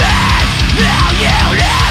Now you know.